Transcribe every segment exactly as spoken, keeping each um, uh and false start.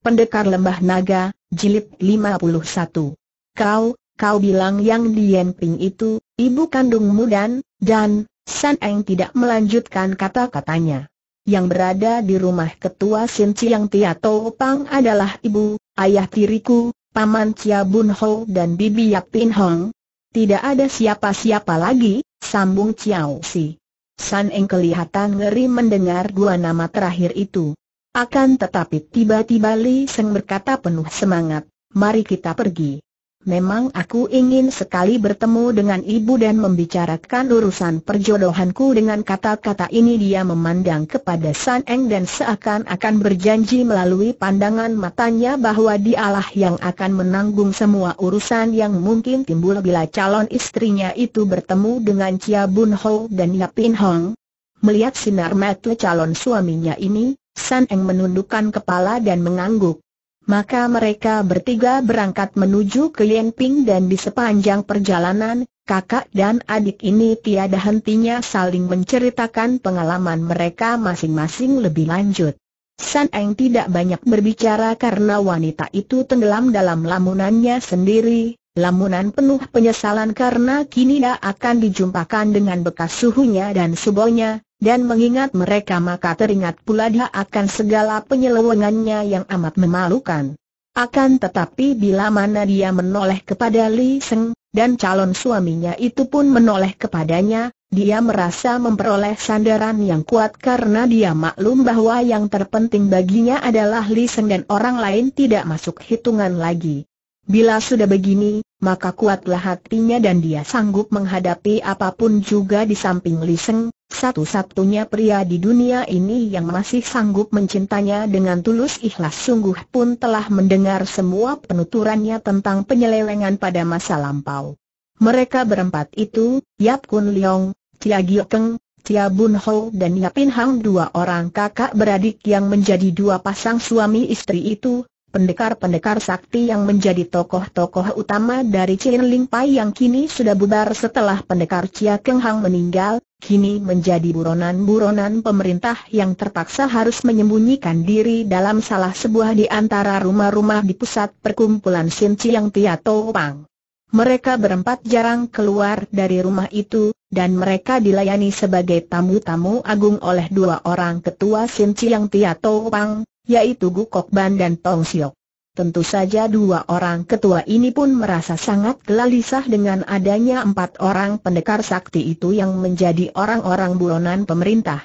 Pendekar Lembah Naga, Jilid lima puluh satu. Kau, kau bilang yang Dien Ping itu, ibu kandungmu dan, dan, San Eng tidak melanjutkan kata-katanya. Yang berada di rumah ketua Sin Chiang Tia Tau Pang adalah ibu, ayah tiriku, paman Chia Bun Ho dan bibi Yap Pin Hong. Tidak ada siapa-siapa lagi, sambung Chiau Si. San Eng kelihatan ngeri mendengar dua nama terakhir itu. Akan tetapi tiba-tiba Li Seng berkata penuh semangat, mari kita pergi. Memang aku ingin sekali bertemu dengan ibu dan membicarakan urusan perjodohanku. Dengan kata-kata ini dia memandang kepada San Eng dan seakan-akan berjanji melalui pandangan matanya bahwa dialah yang akan menanggung semua urusan yang mungkin timbul bila calon istrinya itu bertemu dengan Chia Bun Ho dan Yap In Hang. Melihat sinar mata calon suaminya ini, San Eng menundukkan kepala dan mengangguk. Maka mereka bertiga berangkat menuju Klien Ping dan di sepanjang perjalanan, kakak dan adik ini tiada hentinya saling menceritakan pengalaman mereka masing-masing lebih lanjut. San Eng tidak banyak berbicara karena wanita itu tenggelam dalam lamunannya sendiri, lamunan penuh penyesalan karena kini dia akan dijumpakan dengan bekas suhunya dan subonya. Dan mengingat mereka maka teringat pula dia akan segala penyelewengannya yang amat memalukan. Akan tetapi bila mana dia menoleh kepada Li Seng, dan calon suaminya itu pun menoleh kepadanya, dia merasa memperoleh sandaran yang kuat karena dia maklum bahwa yang terpenting baginya adalah Li Seng dan orang lain tidak masuk hitungan lagi. Bila sudah begini, maka kuatlah hatinya dan dia sanggup menghadapi apapun juga di samping Li Seng, satu-satunya pria di dunia ini yang masih sanggup mencintainya dengan tulus ikhlas. Sungguh pun telah mendengar semua penuturannya tentang penyelewengan pada masa lampau. Mereka berempat itu, Yap Kun Liong, Cia Giok Keng, Chia Bun Ho dan Yap In Hang, dua orang kakak beradik yang menjadi dua pasang suami istri itu, pendekar-pendekar sakti yang menjadi tokoh-tokoh utama dari Chin Ling Pai yang kini sudah bubar setelah pendekar Cia Keng Hang meninggal, kini menjadi buronan-buronan pemerintah yang terpaksa harus menyembunyikan diri dalam salah sebuah di antara rumah-rumah di pusat perkumpulan Sin Chiang Tia Tau Pang. Mereka berempat jarang keluar dari rumah itu, dan mereka dilayani sebagai tamu-tamu agung oleh dua orang ketua Sin Chiang Tia Tau Pang, yaitu Gu Kok Ban dan Tong Siok. Tentu saja dua orang ketua ini pun merasa sangat gelisah dengan adanya empat orang pendekar sakti itu yang menjadi orang-orang buronan pemerintah.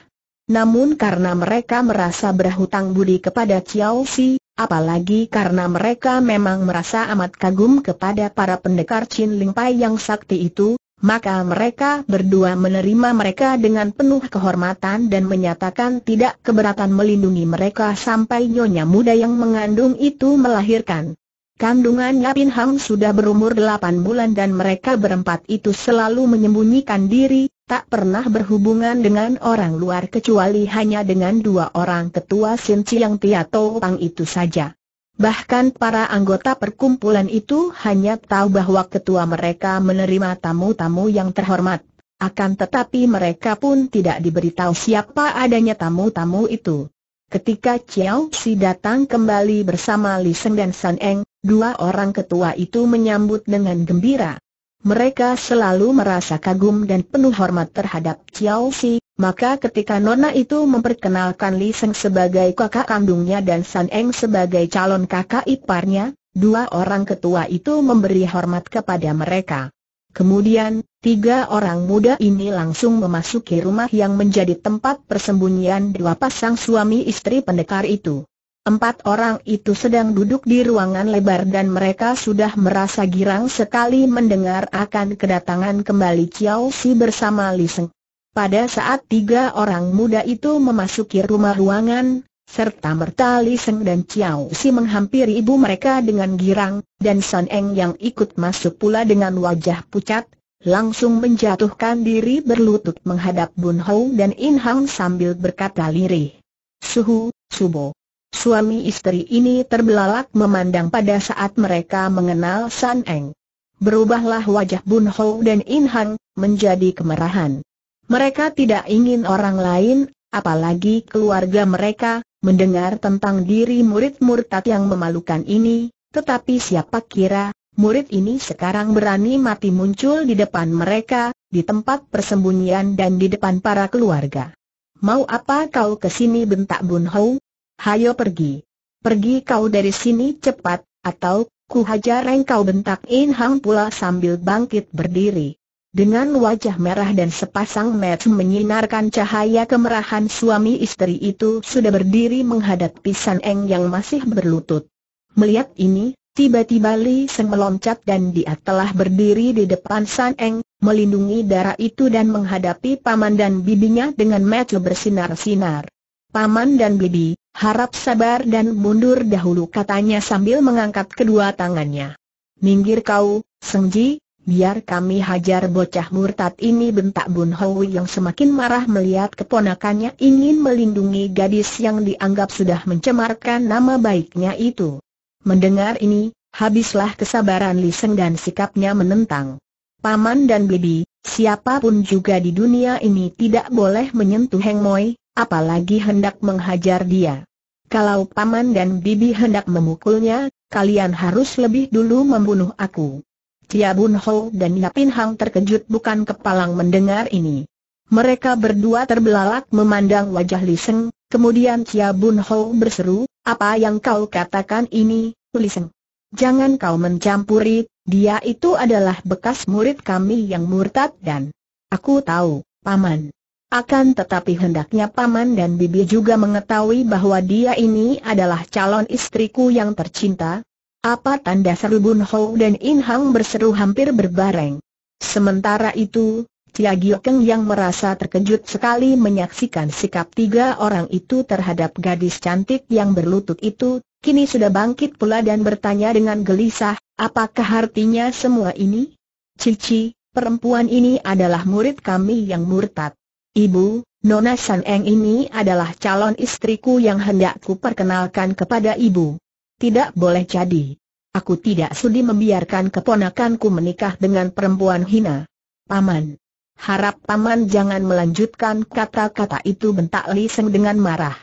Namun karena mereka merasa berhutang budi kepada Chiau Si, apalagi karena mereka memang merasa amat kagum kepada para pendekar Chin Ling Pai yang sakti itu, maka mereka berdua menerima mereka dengan penuh kehormatan dan menyatakan tidak keberatan melindungi mereka sampai nyonya muda yang mengandung itu melahirkan. Kandungan Yap In Hang sudah berumur delapan bulan dan mereka berempat itu selalu menyembunyikan diri, tak pernah berhubungan dengan orang luar kecuali hanya dengan dua orang ketua Sin Chiang Tia Tau Pang itu saja. Bahkan para anggota perkumpulan itu hanya tahu bahwa ketua mereka menerima tamu-tamu yang terhormat. Akan tetapi mereka pun tidak diberitahu siapa adanya tamu-tamu itu. Ketika Chiau Si datang kembali bersama Li Seng dan San Eng, dua orang ketua itu menyambut dengan gembira. Mereka selalu merasa kagum dan penuh hormat terhadap Chiau Si. Maka ketika nona itu memperkenalkan Li Seng sebagai kakak kandungnya dan San Eng sebagai calon kakak iparnya, dua orang ketua itu memberi hormat kepada mereka. Kemudian, tiga orang muda ini langsung memasuki rumah yang menjadi tempat persembunyian dua pasang suami istri pendekar itu. Empat orang itu sedang duduk di ruangan lebar dan mereka sudah merasa girang sekali mendengar akan kedatangan kembali Chiau Si bersama Li Seng. Pada saat tiga orang muda itu memasuki rumah ruangan, serta merta Li Seng dan Chiau Si menghampiri ibu mereka dengan girang, dan San Eng yang ikut masuk pula dengan wajah pucat, langsung menjatuhkan diri berlutut menghadap Bun Ho dan In Hang sambil berkata lirih, "Suhu, Subo." Suami istri ini terbelalak memandang pada saat mereka mengenal San Eng. Berubahlah wajah Bun Ho dan In Hang menjadi kemerahan. Mereka tidak ingin orang lain, apalagi keluarga mereka, mendengar tentang diri murid murtad yang memalukan ini, tetapi siapa kira, murid ini sekarang berani mati muncul di depan mereka, di tempat persembunyian dan di depan para keluarga. Mau apa kau kesini, bentak Bun Ho? Hayo pergi. Pergi kau dari sini cepat, atau ku hajar engkau, bentak In Hang pula sambil bangkit berdiri. Dengan wajah merah dan sepasang mata menyinarkan cahaya kemerahan, suami istri itu sudah berdiri menghadapi San Eng yang masih berlutut. Melihat ini, tiba-tiba Li Seng meloncat dan dia telah berdiri di depan San Eng, melindungi darah itu dan menghadapi paman dan bibinya dengan mata bersinar-sinar. Paman dan bibi, harap sabar dan mundur dahulu, katanya sambil mengangkat kedua tangannya. Minggir kau, Sengji. Biar kami hajar bocah murtad ini, bentak Bun Ho yang semakin marah melihat keponakannya ingin melindungi gadis yang dianggap sudah mencemarkan nama baiknya itu. Mendengar ini, habislah kesabaran Li Seng dan sikapnya menentang. Paman dan bibi, siapapun juga di dunia ini tidak boleh menyentuh Heng Moi, apalagi hendak menghajar dia. Kalau paman dan bibi hendak memukulnya, kalian harus lebih dulu membunuh aku. Chia Bun Ho dan Yap In Hang terkejut bukan kepalang mendengar ini. Mereka berdua terbelalak memandang wajah Li Seng, kemudian Chia Bun Ho berseru, "Apa yang kau katakan ini, Li Seng? Jangan kau mencampuri, dia itu adalah bekas murid kami yang murtad dan aku tahu, paman. Akan tetapi hendaknya paman dan bibi juga mengetahui bahwa dia ini adalah calon istriku yang tercinta." Apa tanda seru? Bun Ho dan In Hang berseru hampir berbareng. Sementara itu, Cia Giok Keng yang merasa terkejut sekali menyaksikan sikap tiga orang itu terhadap gadis cantik yang berlutut itu, kini sudah bangkit pula dan bertanya dengan gelisah, apakah artinya semua ini? Cici, perempuan ini adalah murid kami yang murtad. Ibu, Nona San Eng ini adalah calon istriku yang hendak ku perkenalkan kepada ibu. Tidak boleh jadi. Aku tidak sudi membiarkan keponakanku menikah dengan perempuan hina. Paman, harap paman jangan melanjutkan kata-kata itu, bentak Li Seng dengan marah.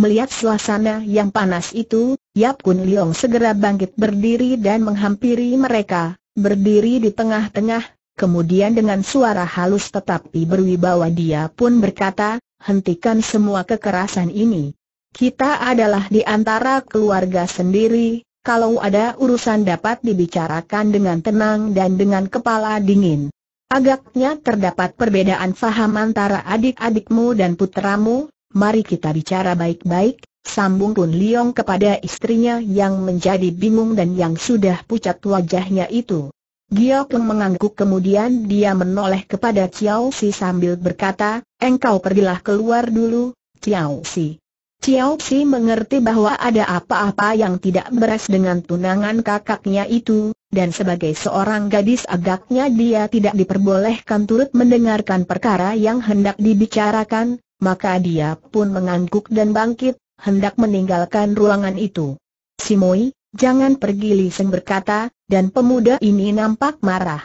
Melihat suasana yang panas itu, Yap Kun Liong segera bangkit berdiri dan menghampiri mereka, berdiri di tengah-tengah. Kemudian dengan suara halus tetapi berwibawa dia pun berkata, hentikan semua kekerasan ini. Kita adalah di antara keluarga sendiri, kalau ada urusan dapat dibicarakan dengan tenang dan dengan kepala dingin. Agaknya terdapat perbedaan faham antara adik-adikmu dan puteramu, mari kita bicara baik-baik, sambung Kun Liong kepada istrinya yang menjadi bingung dan yang sudah pucat wajahnya itu. Giok Keng mengangguk, kemudian dia menoleh kepada Chiau Si sambil berkata, engkau pergilah keluar dulu, Chiau Si. Chiau Si mengerti bahwa ada apa-apa yang tidak beres dengan tunangan kakaknya itu, dan sebagai seorang gadis agaknya dia tidak diperbolehkan turut mendengarkan perkara yang hendak dibicarakan, maka dia pun mengangguk dan bangkit, hendak meninggalkan ruangan itu. Si Moi, jangan pergi, Li Seng berkata, dan pemuda ini nampak marah.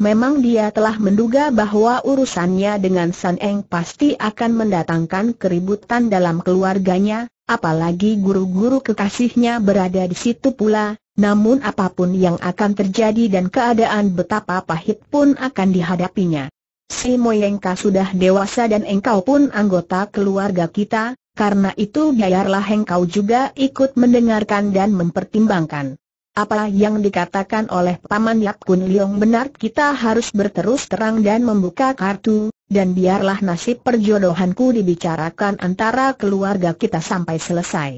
Memang dia telah menduga bahwa urusannya dengan San Eng pasti akan mendatangkan keributan dalam keluarganya, apalagi guru-guru kekasihnya berada di situ pula, namun apapun yang akan terjadi dan keadaan betapa pahit pun akan dihadapinya. Si Moi, engkau sudah dewasa dan engkau pun anggota keluarga kita, karena itu biarlah engkau juga ikut mendengarkan dan mempertimbangkan. Apa yang dikatakan oleh Paman Yap Kun Liong benar, kita harus berterus terang dan membuka kartu, dan biarlah nasib perjodohanku dibicarakan antara keluarga kita sampai selesai.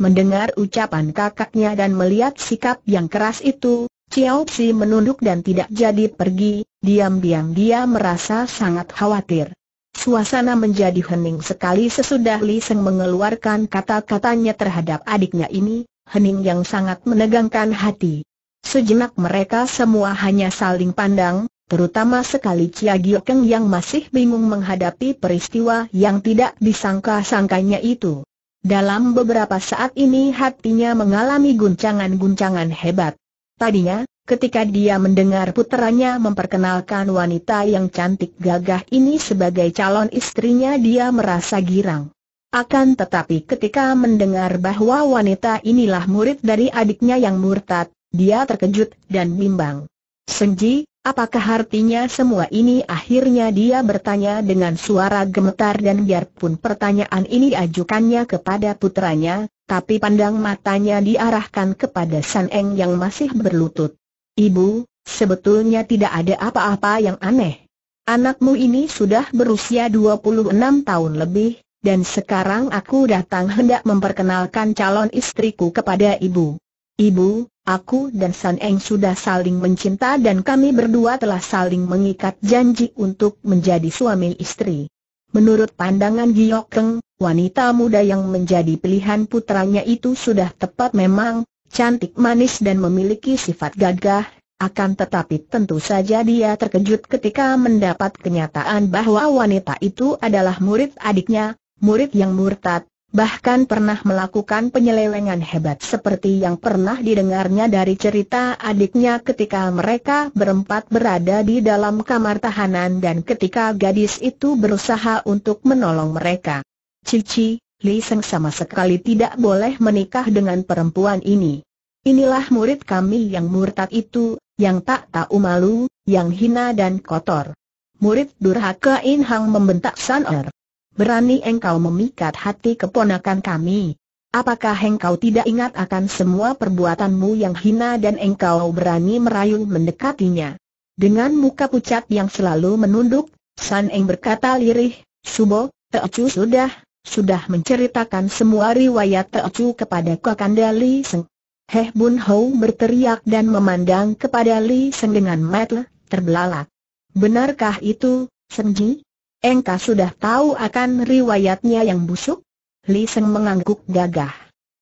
Mendengar ucapan kakaknya dan melihat sikap yang keras itu, Chiau Si menunduk dan tidak jadi pergi, diam-diam dia merasa sangat khawatir. Suasana menjadi hening sekali sesudah Li Seng mengeluarkan kata-katanya terhadap adiknya ini. Hening yang sangat menegangkan hati. Sejenak mereka semua hanya saling pandang, terutama sekali Cia Giok Keng yang masih bingung menghadapi peristiwa yang tidak disangka-sangkanya itu. Dalam beberapa saat ini hatinya mengalami guncangan-guncangan hebat. Tadinya, ketika dia mendengar puteranya memperkenalkan wanita yang cantik gagah ini sebagai calon istrinya, dia merasa girang. Akan tetapi ketika mendengar bahwa wanita inilah murid dari adiknya yang murtad, dia terkejut dan bimbang. Senji, apakah artinya semua ini? Akhirnya dia bertanya dengan suara gemetar, dan biarpun pertanyaan ini ajukannya kepada putranya, tapi pandang matanya diarahkan kepada San Eng yang masih berlutut. Ibu, sebetulnya tidak ada apa-apa yang aneh. Anakmu ini sudah berusia dua puluh enam tahun lebih, dan sekarang aku datang hendak memperkenalkan calon istriku kepada ibu. Ibu, aku dan San Eng sudah saling mencinta dan kami berdua telah saling mengikat janji untuk menjadi suami istri. Menurut pandangan Giok Keng, wanita muda yang menjadi pilihan putranya itu sudah tepat. Memang cantik manis dan memiliki sifat gagah, akan tetapi tentu saja dia terkejut ketika mendapat kenyataan bahwa wanita itu adalah murid adiknya, murid yang murtad. Bahkan pernah melakukan penyelewengan hebat seperti yang pernah didengarnya dari cerita adiknya ketika mereka berempat berada di dalam kamar tahanan dan ketika gadis itu berusaha untuk menolong mereka. Cici, Li Seng sama sekali tidak boleh menikah dengan perempuan ini. Inilah murid kami yang murtad itu, yang tak tahu malu, yang hina dan kotor. Murid durhaka. In Hang membentak San Er. Berani engkau memikat hati keponakan kami? Apakah engkau tidak ingat akan semua perbuatanmu yang hina dan engkau berani merayun mendekatinya? Dengan muka pucat yang selalu menunduk, San Eng berkata lirih, Subo, Teocu sudah, sudah menceritakan semua riwayat Teocu kepada Kakanda Li Seng. Heh Bun Ho berteriak dan memandang kepada Li Seng dengan mata terbelalak. Benarkah itu, Senji? Engkau sudah tahu akan riwayatnya yang busuk? Li Seng mengangguk gagah.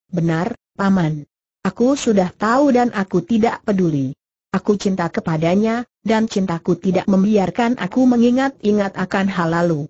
Benar, Paman. Aku sudah tahu dan aku tidak peduli. Aku cinta kepadanya, dan cintaku tidak membiarkan aku mengingat-ingat akan hal lalu.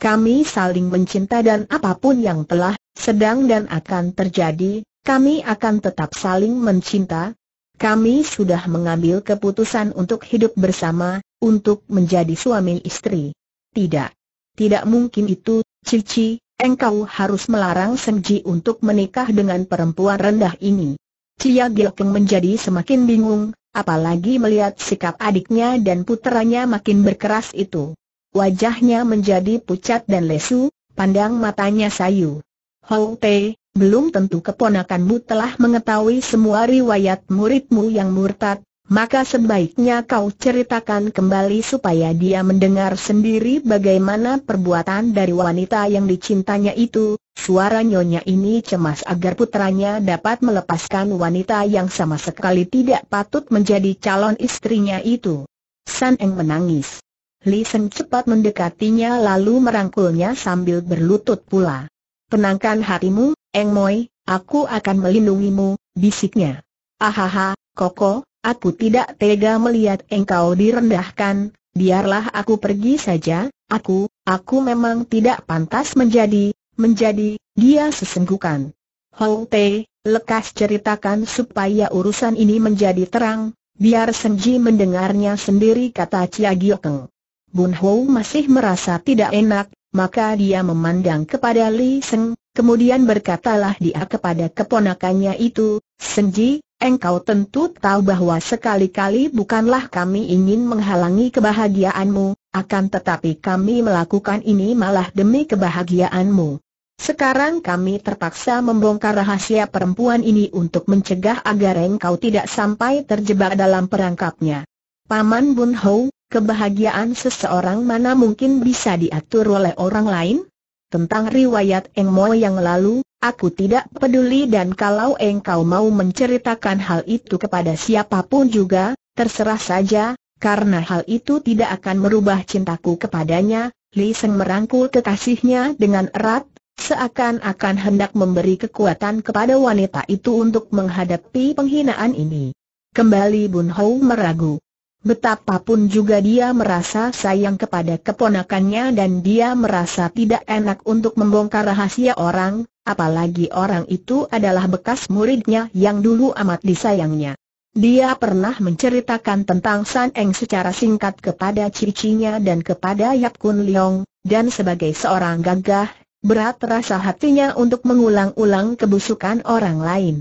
Kami saling mencinta dan apapun yang telah, sedang dan akan terjadi, kami akan tetap saling mencinta. Kami sudah mengambil keputusan untuk hidup bersama, untuk menjadi suami istri. Tidak. Tidak mungkin itu, Cici, engkau harus melarang Senji untuk menikah dengan perempuan rendah ini. Cia Giok Keng menjadi semakin bingung, apalagi melihat sikap adiknya dan puteranya makin berkeras itu. Wajahnya menjadi pucat dan lesu, pandang matanya sayu. Hou Te, belum tentu keponakanmu telah mengetahui semua riwayat muridmu yang murtad. Maka sebaiknya kau ceritakan kembali supaya dia mendengar sendiri bagaimana perbuatan dari wanita yang dicintanya itu. Suara nyonya ini cemas agar putranya dapat melepaskan wanita yang sama sekali tidak patut menjadi calon istrinya itu. San Eng menangis. Li Seng cepat mendekatinya lalu merangkulnya sambil berlutut pula. Tenangkan hatimu, Eng Moi, aku akan melindungimu, bisiknya. Ahaha, Koko. Aku tidak tega melihat engkau direndahkan, biarlah aku pergi saja, aku, aku memang tidak pantas menjadi, menjadi, dia sesenggukan. Hou Te, lekas ceritakan supaya urusan ini menjadi terang, biar Senji mendengarnya sendiri, kata Cia Giok Keng. Bun Ho masih merasa tidak enak, maka dia memandang kepada Li Seng, kemudian berkatalah dia kepada keponakannya itu, Senji, engkau tentu tahu bahwa sekali-kali bukanlah kami ingin menghalangi kebahagiaanmu, akan tetapi kami melakukan ini malah demi kebahagiaanmu. Sekarang kami terpaksa membongkar rahasia perempuan ini untuk mencegah agar engkau tidak sampai terjebak dalam perangkapnya. Paman Bun Ho, kebahagiaan seseorang mana mungkin bisa diatur oleh orang lain? Tentang riwayat Eng Mo yang lalu, aku tidak peduli, dan kalau engkau mau menceritakan hal itu kepada siapapun juga, terserah saja, karena hal itu tidak akan merubah cintaku kepadanya. Li Seng merangkul kekasihnya dengan erat, seakan-akan hendak memberi kekuatan kepada wanita itu untuk menghadapi penghinaan ini. Kembali Bun Ho meragu. Betapapun juga dia merasa sayang kepada keponakannya dan dia merasa tidak enak untuk membongkar rahasia orang, apalagi orang itu adalah bekas muridnya yang dulu amat disayangnya. Dia pernah menceritakan tentang San Eng secara singkat kepada cicinya dan kepada Yap Kun Liong, dan sebagai seorang gagah, Berat rasa hatinya untuk mengulang-ulang kebusukan orang lain.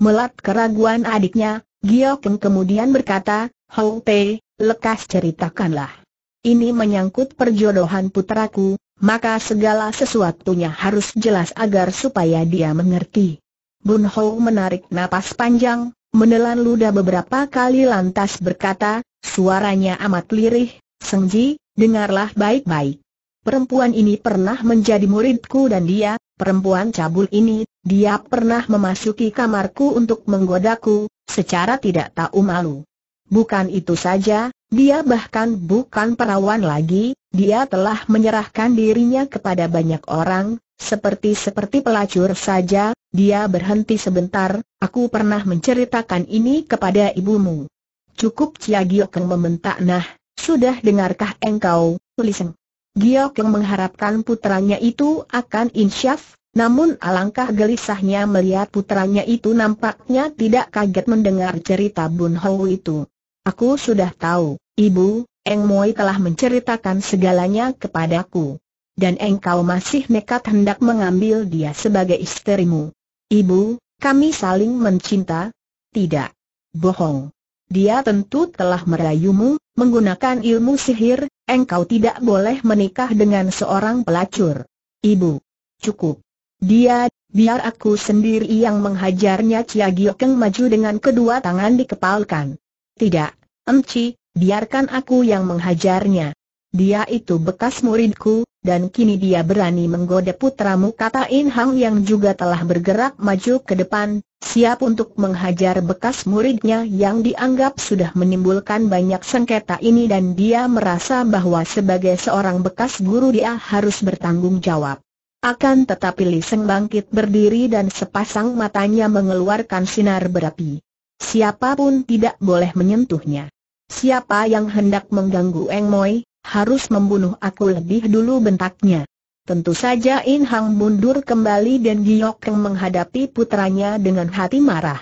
Melap keraguan adiknya, Giok Keng kemudian berkata, "Hou Pei, lekas ceritakanlah. Ini menyangkut perjodohan putraku, maka segala sesuatunya harus jelas agar supaya dia mengerti." Bun Ho menarik napas panjang, menelan ludah beberapa kali lantas berkata, suaranya amat lirih, "Seng Ji, dengarlah baik-baik. Perempuan ini pernah menjadi muridku dan dia, perempuan cabul ini, dia pernah memasuki kamarku untuk menggodaku, secara tidak tahu malu. Bukan itu saja, dia bahkan bukan perawan lagi, dia telah menyerahkan dirinya kepada banyak orang, seperti-seperti pelacur saja." Dia berhenti sebentar, "Aku pernah menceritakan ini kepada ibumu." "Cukup," Cia Giok Keng membentak, "Nah, sudah dengarkah engkau, Li Seng?" Giok Keng mengharapkan putranya itu akan insyaf, namun alangkah gelisahnya melihat putranya itu nampaknya tidak kaget mendengar cerita Bun Ho itu. "Aku sudah tahu, Ibu, Eng Moi telah menceritakan segalanya kepadaku. Dan engkau masih nekat hendak mengambil dia sebagai istrimu." "Ibu, kami saling mencinta." "Tidak. Bohong. Dia tentu telah merayumu, menggunakan ilmu sihir. Engkau tidak boleh menikah dengan seorang pelacur." "Ibu, cukup. Dia, biar aku sendiri yang menghajarnya." Cia Giok Keng maju dengan kedua tangan dikepalkan. "Tidak, Emci, biarkan aku yang menghajarnya. Dia itu bekas muridku, dan kini dia berani menggoda putramu," kata In Hang yang juga telah bergerak maju ke depan, siap untuk menghajar bekas muridnya yang dianggap sudah menimbulkan banyak sengketa ini, dan dia merasa bahwa sebagai seorang bekas guru dia harus bertanggung jawab. Akan tetapi Li Seng bangkit berdiri dan sepasang matanya mengeluarkan sinar berapi. Siapapun tidak boleh menyentuhnya. "Siapa yang hendak mengganggu Eng Moi, harus membunuh aku lebih dulu," bentaknya. Tentu saja In Hang mundur kembali dan Giok Keng menghadapi putranya dengan hati marah.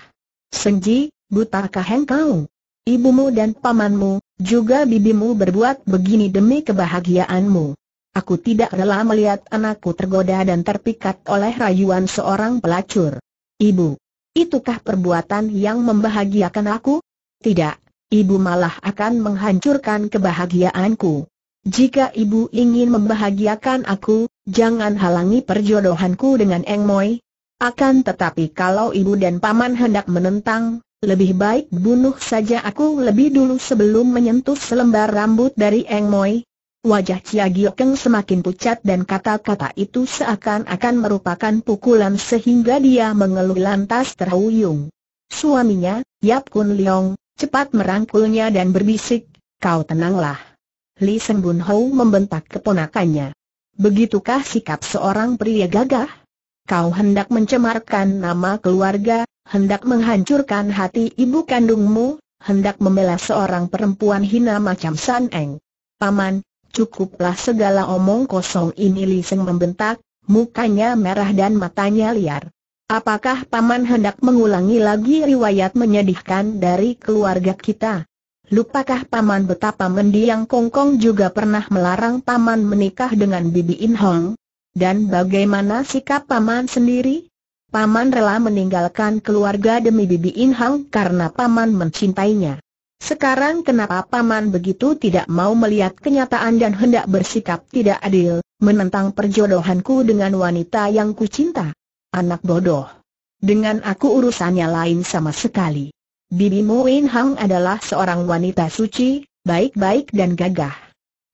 "Seng Ji, butakah engkau? Ibumu dan pamanmu, juga bibimu berbuat begini demi kebahagiaanmu. Aku tidak rela melihat anakku tergoda dan terpikat oleh rayuan seorang pelacur." "Ibu, itukah perbuatan yang membahagiakan aku?" "Tidak, Ibu malah akan menghancurkan kebahagiaanku. Jika Ibu ingin membahagiakan aku, jangan halangi perjodohanku dengan Eng Moi. Akan tetapi kalau Ibu dan Paman hendak menentang, lebih baik bunuh saja aku lebih dulu sebelum menyentuh selembar rambut dari Eng Moi." Wajah Cia Giok Keng semakin pucat dan kata-kata itu seakan-akan merupakan pukulan sehingga dia mengeluh lantas terhuyung. Suaminya, Yap Kun Liong, cepat merangkulnya dan berbisik, "Kau tenanglah." Li Seng Bun Ho membentak keponakannya, "Begitukah sikap seorang pria gagah? Kau hendak mencemarkan nama keluarga, hendak menghancurkan hati ibu kandungmu, hendak membela seorang perempuan hina macam San Eng." "Paman, cukuplah segala omong kosong ini," Li Seng membentak, mukanya merah dan matanya liar. "Apakah Paman hendak mengulangi lagi riwayat menyedihkan dari keluarga kita? Lupakah Paman betapa mendiang Kongkong juga pernah melarang Paman menikah dengan Bibi In Hong? Dan bagaimana sikap Paman sendiri? Paman rela meninggalkan keluarga demi Bibi In Hong karena Paman mencintainya. Sekarang kenapa Paman begitu tidak mau melihat kenyataan dan hendak bersikap tidak adil, menentang perjodohanku dengan wanita yang kucinta? Anak bodoh. Dengan aku urusannya lain sama sekali. Bibimu In Hang adalah seorang wanita suci, baik-baik dan gagah.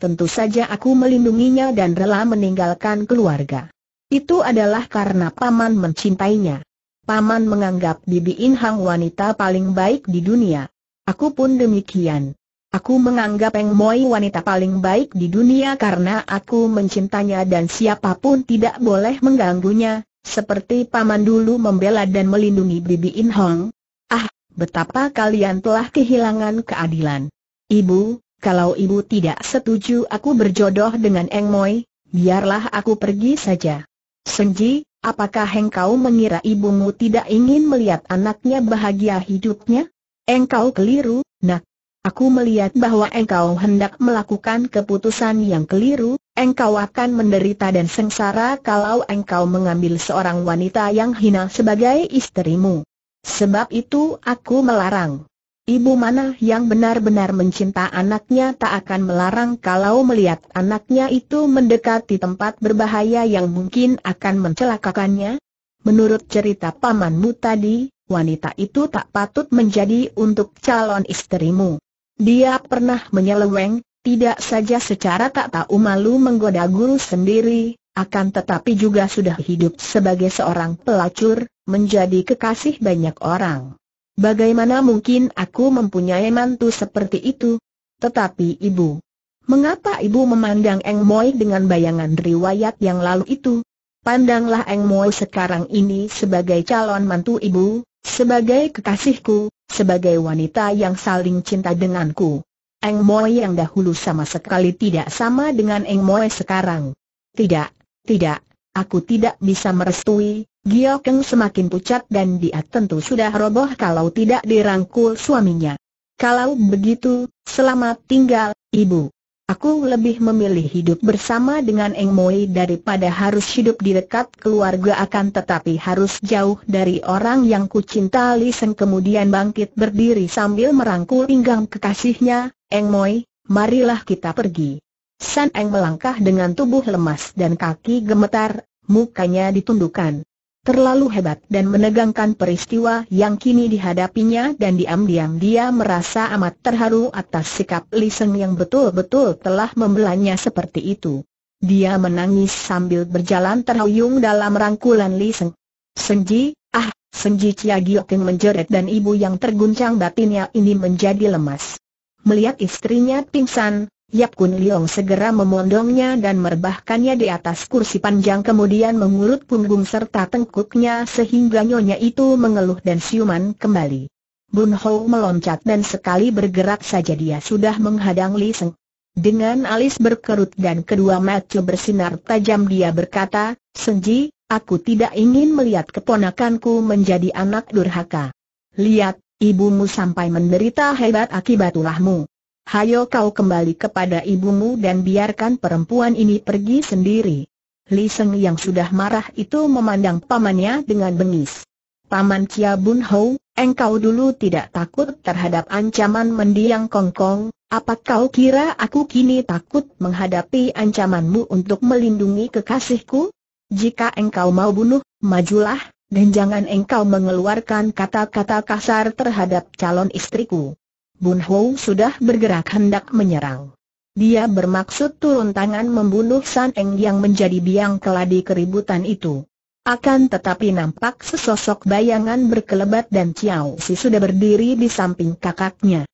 Tentu saja aku melindunginya dan rela meninggalkan keluarga. Itu adalah karena Paman mencintainya. Paman menganggap Bibi In Hang wanita paling baik di dunia. Aku pun demikian. Aku menganggap Eng Moi wanita paling baik di dunia karena aku mencintainya dan siapapun tidak boleh mengganggunya, seperti Paman dulu membela dan melindungi Bibi In Hang. Betapa kalian telah kehilangan keadilan. Ibu, kalau Ibu tidak setuju aku berjodoh dengan Eng Moi, biarlah aku pergi saja." "Seng Ji, apakah engkau mengira ibumu tidak ingin melihat anaknya bahagia hidupnya? Engkau keliru, nak. Aku melihat bahwa engkau hendak melakukan keputusan yang keliru, engkau akan menderita dan sengsara kalau engkau mengambil seorang wanita yang hina sebagai istrimu. Sebab itu aku melarang. Ibu mana yang benar-benar mencinta anaknya tak akan melarang kalau melihat anaknya itu mendekati tempat berbahaya yang mungkin akan mencelakakannya. Menurut cerita pamanmu tadi, wanita itu tak patut menjadi untuk calon istrimu. Dia pernah menyeleweng, tidak saja secara tak tahu malu menggoda guru sendiri, akan tetapi juga sudah hidup sebagai seorang pelacur, menjadi kekasih banyak orang. Bagaimana mungkin aku mempunyai mantu seperti itu? Tetapi ibu, mengapa ibu memandang Eng Moi dengan bayangan riwayat yang lalu itu? Pandanglah Eng Moi sekarang ini sebagai calon mantu ibu, sebagai kekasihku, sebagai wanita yang saling cinta denganku. Eng Moi yang dahulu sama sekali tidak sama dengan Eng Moi sekarang. Tidak, tidak, aku tidak bisa merestui. Giok Keng semakin pucat dan dia tentu sudah roboh kalau tidak dirangkul suaminya. Kalau begitu, selamat tinggal, ibu. Aku lebih memilih hidup bersama dengan Eng Moi daripada harus hidup di dekat keluarga akan tetapi harus jauh dari orang yang kucinta. Li Seng kemudian bangkit berdiri sambil merangkul pinggang kekasihnya. Eng Moi, marilah kita pergi. San Eng melangkah dengan tubuh lemas dan kaki gemetar, mukanya ditundukkan. Terlalu hebat dan menegangkan peristiwa yang kini dihadapinya dan diam-diam dia merasa amat terharu atas sikap Li Seng yang betul-betul telah membelanya seperti itu. Dia menangis sambil berjalan terhuyung dalam rangkulan Li Seng. Senji, ah, Senji, Cia Giok Keng menjerit dan ibu yang terguncang batinnya ini menjadi lemas. Melihat istrinya pingsan, Yap Kun Liong segera memondongnya dan merebahkannya di atas kursi panjang kemudian mengurut punggung serta tengkuknya sehingga nyonya itu mengeluh dan siuman kembali. Bun Ho meloncat dan sekali bergerak saja dia sudah menghadang Li Seng. Dengan alis berkerut dan kedua mata bersinar tajam dia berkata, Senji, aku tidak ingin melihat keponakanku menjadi anak durhaka. Lihat, ibumu sampai menderita hebat akibat ulahmu. Hayo kau kembali kepada ibumu dan biarkan perempuan ini pergi sendiri. Li Seng yang sudah marah itu memandang pamannya dengan bengis. Paman Chia Bun Ho, engkau dulu tidak takut terhadap ancaman mendiang kongkong, apa kau kira aku kini takut menghadapi ancamanmu untuk melindungi kekasihku? Jika engkau mau bunuh, majulah. Dan jangan engkau mengeluarkan kata-kata kasar terhadap calon istriku. Bun Ho sudah bergerak hendak menyerang. Dia bermaksud turun tangan membunuh San Eng yang menjadi biang keladi keributan itu. Akan tetapi nampak sesosok bayangan berkelebat dan Chiau Si sudah berdiri di samping kakaknya.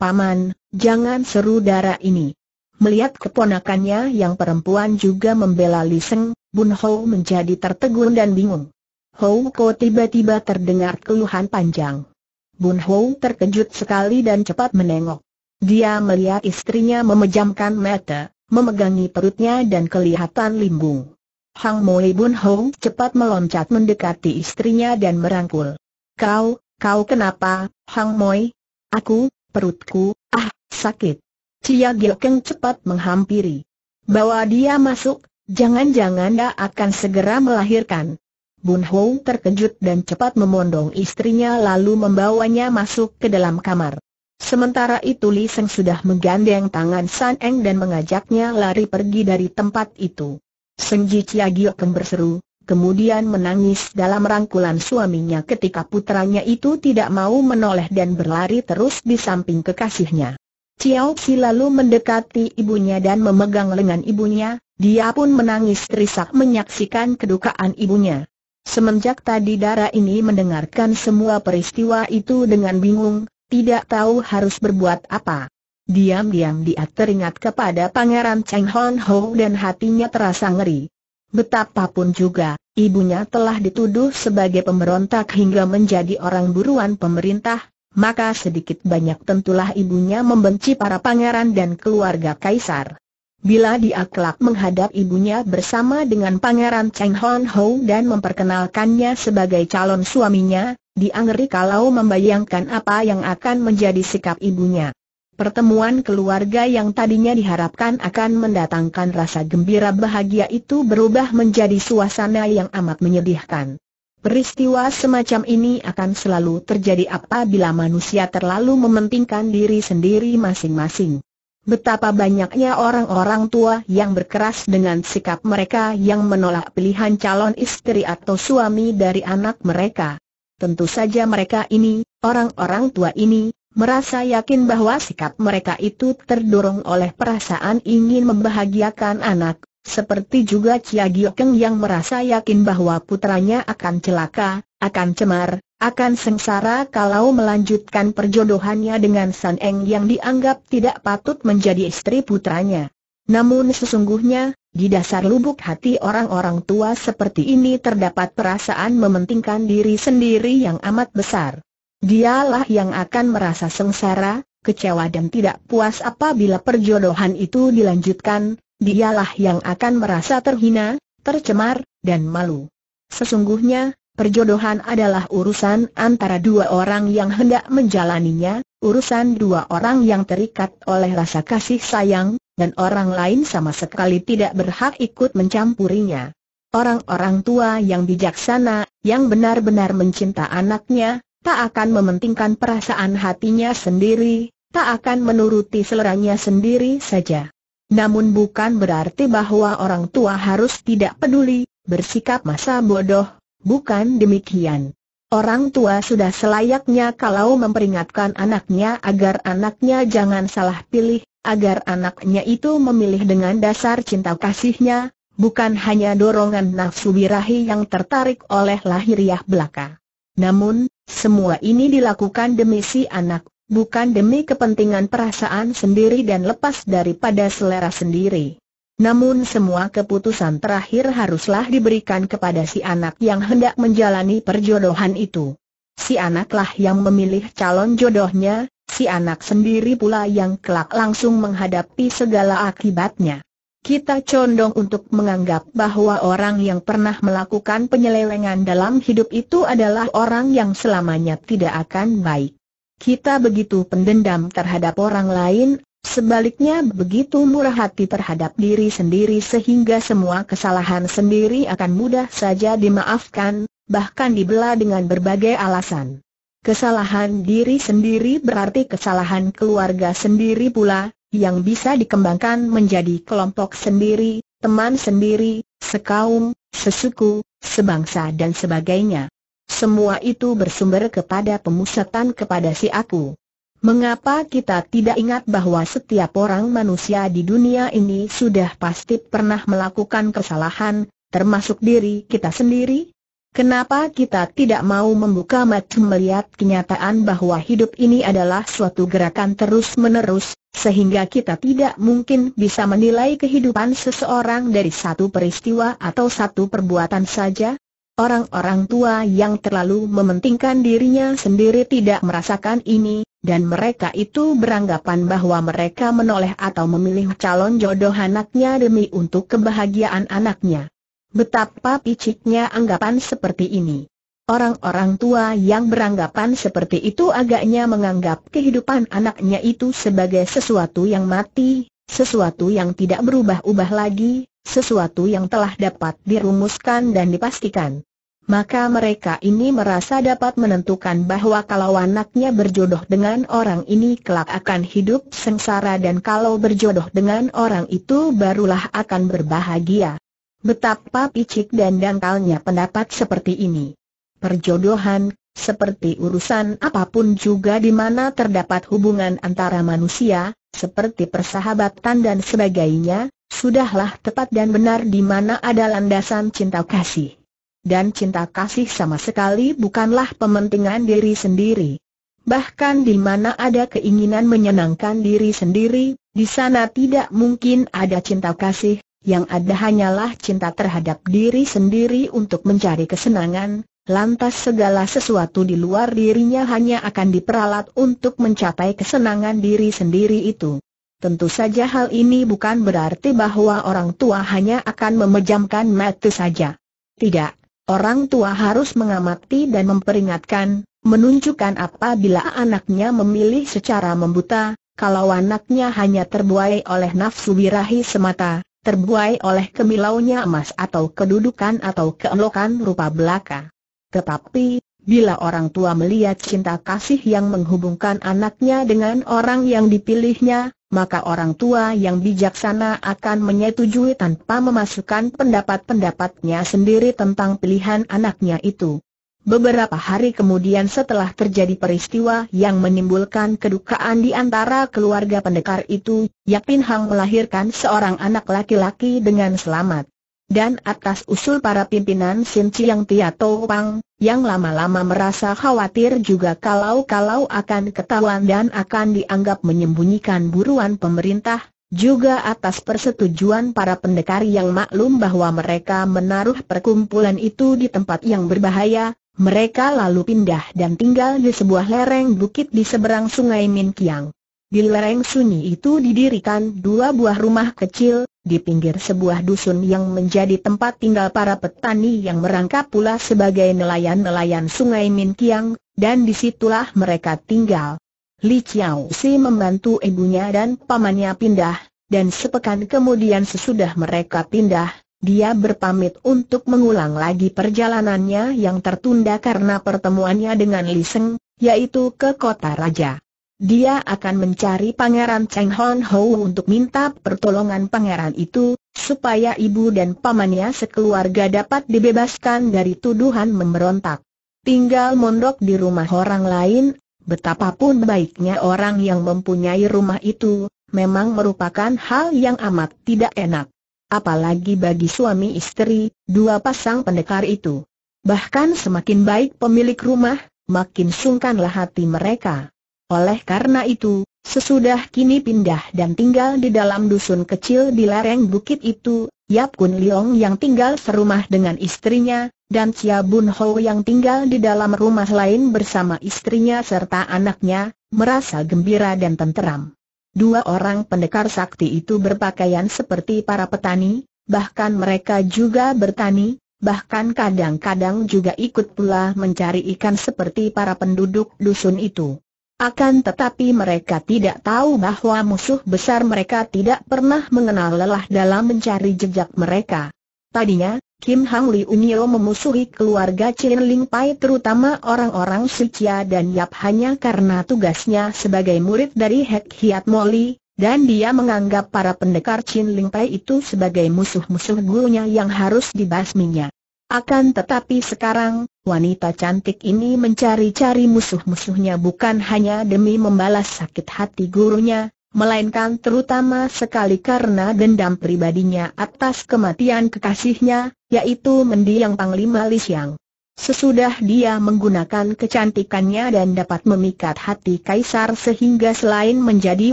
Paman, jangan seru darah ini. Melihat keponakannya yang perempuan juga membela Li Seng, Bun Ho menjadi tertegun dan bingung. Hou Ko tiba-tiba terdengar keluhan panjang. Bun Ho terkejut sekali dan cepat menengok. Dia melihat istrinya memejamkan mata, memegangi perutnya dan kelihatan limbung. Hang Moi. Bun Ho cepat meloncat mendekati istrinya dan merangkul. Kau, kau kenapa, Hang Moi? Aku, perutku, ah, sakit. Cia Giok Keng cepat menghampiri. Bawa dia masuk, jangan-jangan dia akan segera melahirkan. Bun Ho terkejut dan cepat memondong istrinya lalu membawanya masuk ke dalam kamar. Sementara itu Li Seng sudah menggandeng tangan San Eng dan mengajaknya lari pergi dari tempat itu. Senji, Cia Giok Keng berseru, kemudian menangis dalam rangkulan suaminya ketika putranya itu tidak mau menoleh dan berlari terus di samping kekasihnya. Chiau Si lalu mendekati ibunya dan memegang lengan ibunya, dia pun menangis terisak menyaksikan kedukaan ibunya. Semenjak tadi Dara ini mendengarkan semua peristiwa itu dengan bingung, tidak tahu harus berbuat apa. Diam-diam dia teringat kepada Pangeran Cheng Hong Ho dan hatinya terasa ngeri. Betapapun juga, ibunya telah dituduh sebagai pemberontak hingga menjadi orang buruan pemerintah, maka sedikit banyak tentulah ibunya membenci para pangeran dan keluarga kaisar. Bila dia kelak menghadap ibunya bersama dengan Pangeran Cheng Hong Ho dan memperkenalkannya sebagai calon suaminya, dia ngeri kalau membayangkan apa yang akan menjadi sikap ibunya. Pertemuan keluarga yang tadinya diharapkan akan mendatangkan rasa gembira bahagia itu berubah menjadi suasana yang amat menyedihkan. Peristiwa semacam ini akan selalu terjadi apabila manusia terlalu mementingkan diri sendiri masing-masing. Betapa banyaknya orang-orang tua yang berkeras dengan sikap mereka yang menolak pilihan calon istri atau suami dari anak mereka. Tentu saja mereka ini, orang-orang tua ini, merasa yakin bahwa sikap mereka itu terdorong oleh perasaan ingin membahagiakan anak, seperti juga Cia Giok Keng yang merasa yakin bahwa putranya akan celaka, akan cemar, akan sengsara kalau melanjutkan perjodohannya dengan San Eng yang dianggap tidak patut menjadi istri putranya. Namun sesungguhnya, di dasar lubuk hati orang-orang tua seperti ini terdapat perasaan mementingkan diri sendiri yang amat besar. Dialah yang akan merasa sengsara, kecewa dan tidak puas apabila perjodohan itu dilanjutkan. Dialah yang akan merasa terhina, tercemar, dan malu. Sesungguhnya, perjodohan adalah urusan antara dua orang yang hendak menjalaninya, urusan dua orang yang terikat oleh rasa kasih sayang, dan orang lain sama sekali tidak berhak ikut mencampurinya. Orang-orang tua yang bijaksana, yang benar-benar mencinta anaknya, tak akan mementingkan perasaan hatinya sendiri, tak akan menuruti seleranya sendiri saja. Namun bukan berarti bahwa orang tua harus tidak peduli, bersikap masa bodoh, bukan demikian. Orang tua sudah selayaknya kalau memperingatkan anaknya agar anaknya jangan salah pilih, agar anaknya itu memilih dengan dasar cinta kasihnya, bukan hanya dorongan nafsu birahi yang tertarik oleh lahiriah belaka. Namun, semua ini dilakukan demi si anak, bukan demi kepentingan perasaan sendiri dan lepas daripada selera sendiri. Namun semua keputusan terakhir haruslah diberikan kepada si anak yang hendak menjalani perjodohan itu. Si anaklah yang memilih calon jodohnya, si anak sendiri pula yang kelak langsung menghadapi segala akibatnya. Kita condong untuk menganggap bahwa orang yang pernah melakukan penyelewengan dalam hidup itu adalah orang yang selamanya tidak akan baik. Kita begitu pendendam terhadap orang lain, sebaliknya begitu murah hati terhadap diri sendiri sehingga semua kesalahan sendiri akan mudah saja dimaafkan, bahkan dibela dengan berbagai alasan. Kesalahan diri sendiri berarti kesalahan keluarga sendiri pula, yang bisa dikembangkan menjadi kelompok sendiri, teman sendiri, sekaum, sesuku, sebangsa dan sebagainya. Semua itu bersumber kepada pemusatan kepada si aku. Mengapa kita tidak ingat bahwa setiap orang manusia di dunia ini sudah pasti pernah melakukan kesalahan, termasuk diri kita sendiri? Kenapa kita tidak mau membuka mata melihat kenyataan bahwa hidup ini adalah suatu gerakan terus-menerus, sehingga kita tidak mungkin bisa menilai kehidupan seseorang dari satu peristiwa atau satu perbuatan saja? Orang-orang tua yang terlalu mementingkan dirinya sendiri tidak merasakan ini, dan mereka itu beranggapan bahwa mereka menoleh atau memilih calon jodoh anaknya demi untuk kebahagiaan anaknya. Betapa piciknya anggapan seperti ini. Orang-orang tua yang beranggapan seperti itu agaknya menganggap kehidupan anaknya itu sebagai sesuatu yang mati, sesuatu yang tidak berubah-ubah lagi, sesuatu yang telah dapat dirumuskan dan dipastikan. Maka mereka ini merasa dapat menentukan bahwa kalau anaknya berjodoh dengan orang ini kelak akan hidup sengsara dan kalau berjodoh dengan orang itu barulah akan berbahagia. Betapa picik dan dangkalnya pendapat seperti ini. Perjodohan, seperti urusan apapun juga di mana terdapat hubungan antara manusia, seperti persahabatan dan sebagainya, sudahlah tepat dan benar di mana ada landasan cinta kasih. Dan cinta kasih sama sekali bukanlah pementingan diri sendiri. Bahkan di mana ada keinginan menyenangkan diri sendiri, di sana tidak mungkin ada cinta kasih. Yang ada hanyalah cinta terhadap diri sendiri untuk mencari kesenangan, lantas segala sesuatu di luar dirinya hanya akan diperalat untuk mencapai kesenangan diri sendiri itu. Tentu saja hal ini bukan berarti bahwa orang tua hanya akan memejamkan mata saja. Tidak, orang tua harus mengamati dan memperingatkan, menunjukkan apabila anaknya memilih secara membuta, kalau anaknya hanya terbuai oleh nafsu birahi semata, terbuai oleh kemilaunya emas atau kedudukan atau keelokan rupa belaka. Tetapi, bila orang tua melihat cinta kasih yang menghubungkan anaknya dengan orang yang dipilihnya, maka orang tua yang bijaksana akan menyetujui tanpa memasukkan pendapat-pendapatnya sendiri tentang pilihan anaknya itu. Beberapa hari kemudian setelah terjadi peristiwa yang menimbulkan kedukaan di antara keluarga pendekar itu, Yap In Hang melahirkan seorang anak laki-laki dengan selamat. Dan atas usul para pimpinan Sin Chiang Tia Tau Pang, yang lama-lama merasa khawatir juga kalau-kalau akan ketahuan dan akan dianggap menyembunyikan buruan pemerintah, juga atas persetujuan para pendekar yang maklum bahwa mereka menaruh perkumpulan itu di tempat yang berbahaya, mereka lalu pindah dan tinggal di sebuah lereng bukit di seberang sungai Min Kiang. Di lereng sunyi itu didirikan dua buah rumah kecil, di pinggir sebuah dusun yang menjadi tempat tinggal para petani yang merangkap pula sebagai nelayan-nelayan sungai Min Kiang, dan disitulah mereka tinggal. Li Chiau Si membantu ibunya dan pamannya pindah, dan sepekan kemudian sesudah mereka pindah, dia berpamit untuk mengulang lagi perjalanannya yang tertunda karena pertemuannya dengan Li Seng, yaitu ke kota raja. Dia akan mencari Pangeran Cheng Hong Ho untuk minta pertolongan pangeran itu, supaya ibu dan pamannya sekeluarga dapat dibebaskan dari tuduhan memberontak. Tinggal mondok di rumah orang lain, betapapun baiknya orang yang mempunyai rumah itu, memang merupakan hal yang amat tidak enak. Apalagi bagi suami istri, dua pasang pendekar itu. Bahkan semakin baik pemilik rumah, makin sungkanlah hati mereka. Oleh karena itu, sesudah kini pindah dan tinggal di dalam dusun kecil di lereng bukit itu, Yap Kun Liong yang tinggal serumah dengan istrinya, dan Chia Bun Ho yang tinggal di dalam rumah lain bersama istrinya serta anaknya, merasa gembira dan tenteram. Dua orang pendekar sakti itu berpakaian seperti para petani, bahkan mereka juga bertani, bahkan kadang-kadang juga ikut pula mencari ikan seperti para penduduk dusun itu. Akan tetapi mereka tidak tahu bahwa musuh besar mereka tidak pernah mengenal lelah dalam mencari jejak mereka. Tadinya, Kim Hang Li Unio memusuhi keluarga Chin Ling Pai terutama orang-orang Cia dan Yap hanya karena tugasnya sebagai murid dari Hek Hiat Moli, dan dia menganggap para pendekar Chin Ling Pai itu sebagai musuh-musuh gurunya yang harus dibasminya. Akan tetapi sekarang, wanita cantik ini mencari-cari musuh-musuhnya bukan hanya demi membalas sakit hati gurunya, melainkan terutama sekali karena dendam pribadinya atas kematian kekasihnya, yaitu mendiang Panglima Li Siang. Sesudah dia menggunakan kecantikannya dan dapat memikat hati kaisar sehingga selain menjadi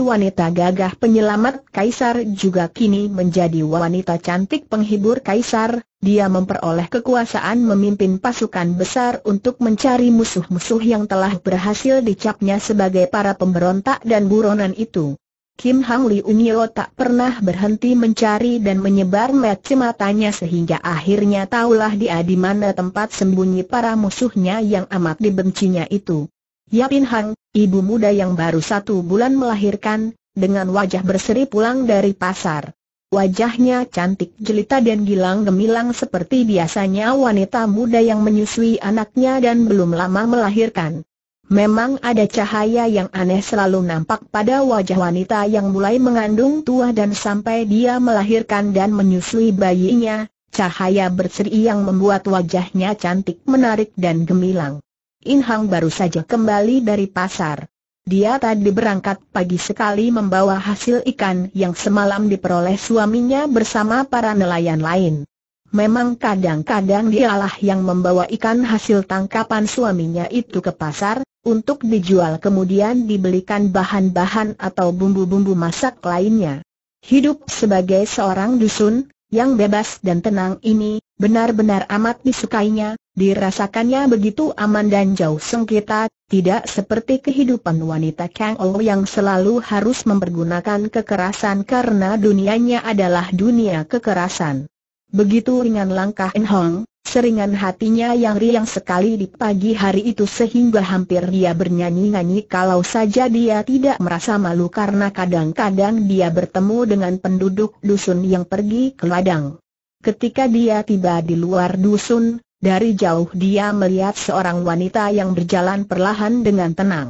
wanita gagah penyelamat kaisar juga kini menjadi wanita cantik penghibur kaisar, dia memperoleh kekuasaan memimpin pasukan besar untuk mencari musuh-musuh yang telah berhasil dicapnya sebagai para pemberontak dan buronan itu. Kim Hang Li Unio tak pernah berhenti mencari dan menyebar mata-matanya sehingga akhirnya taulah dia di mana tempat sembunyi para musuhnya yang amat dibencinya itu. Yap In Hang, ibu muda yang baru satu bulan melahirkan, dengan wajah berseri pulang dari pasar. Wajahnya cantik jelita dan gilang gemilang seperti biasanya wanita muda yang menyusui anaknya dan belum lama melahirkan. Memang ada cahaya yang aneh selalu nampak pada wajah wanita yang mulai mengandung tua dan sampai dia melahirkan dan menyusui bayinya, cahaya berseri yang membuat wajahnya cantik menarik dan gemilang. In Hang baru saja kembali dari pasar. Dia tadi berangkat pagi sekali membawa hasil ikan yang semalam diperoleh suaminya bersama para nelayan lain. Memang kadang-kadang dialah yang membawa ikan hasil tangkapan suaminya itu ke pasar, untuk dijual kemudian dibelikan bahan-bahan atau bumbu-bumbu masak lainnya. Hidup sebagai seorang dusun, yang bebas dan tenang ini, benar-benar amat disukainya, dirasakannya begitu aman dan jauh sengketa, tidak seperti kehidupan wanita Kang Ou yang selalu harus mempergunakan kekerasan karena dunianya adalah dunia kekerasan. Begitu ringan langkah In Hang, Seringan hatinya yang riang sekali di pagi hari itu sehingga hampir dia bernyanyi-nyanyi kalau saja dia tidak merasa malu, karena kadang-kadang dia bertemu dengan penduduk dusun yang pergi ke ladang. Ketika dia tiba di luar dusun, dari jauh dia melihat seorang wanita yang berjalan perlahan dengan tenang.